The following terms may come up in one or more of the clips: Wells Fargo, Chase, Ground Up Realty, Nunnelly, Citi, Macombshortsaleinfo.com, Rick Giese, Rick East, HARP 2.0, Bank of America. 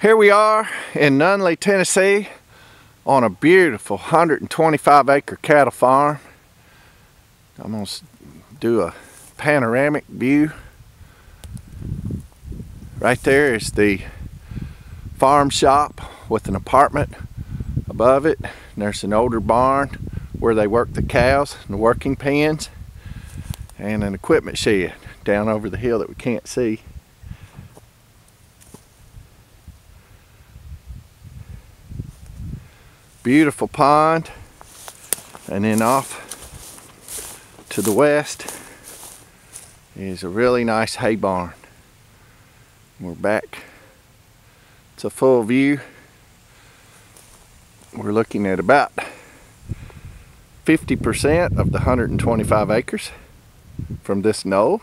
Here we are in Nunnelly, Tennessee on a beautiful 125-acre cattle farm. I'm going to do a panoramic view. Right there is the farm shop with an apartment above it. And there's an older barn where they work the cows and the working pens, and an equipment shed down over the hill that we can't see. Beautiful pond, and then off to the west is a really nice hay barn. We're back. It's a full view. We're looking at about 50% of the 125 acres from this knoll.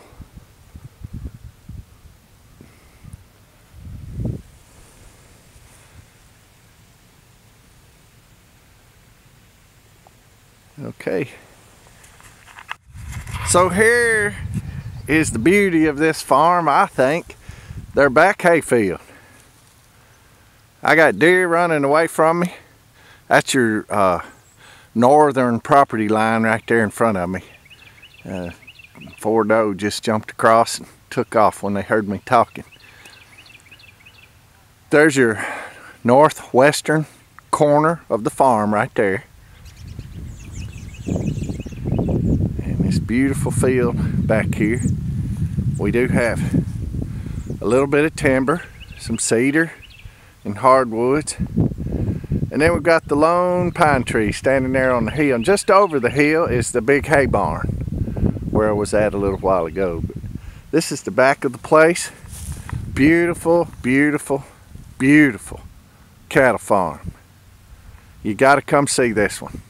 Okay, so here is the beauty of this farm, I think. Their back hayfield. I got deer running away from me. That's your northern property line right there in front of me. Four doe just jumped across and took off when they heard me talking. There's your northwestern corner of the farm right there. And this beautiful field back here. We do have a little bit of timber, some cedar and hardwoods, and then we've got the lone pine tree standing there on the hill, and just over the hill is the big hay barn where I was at a little while ago. But this is the back of the place. Beautiful, beautiful, beautiful cattle farm. You got to come see this one.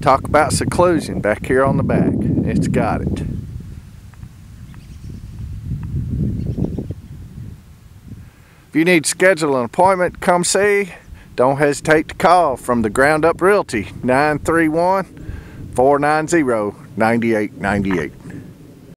Talk about seclusion back here on the back. It's got it. If you need to schedule an appointment, come see. Don't hesitate to call from the Ground Up Realty, 931-490-9898.